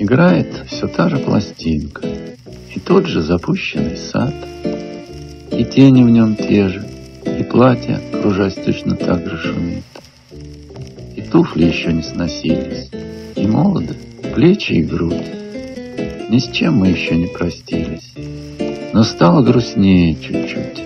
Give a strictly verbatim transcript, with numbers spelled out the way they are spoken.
Играет все та же пластинка, и тот же запущенный сад, и тени в нем те же, и платья, кружась, точно так же шумит. И туфли еще не сносились, и молоды плечи и грудь. Ни с чем мы еще не простились, но стало грустнее чуть-чуть.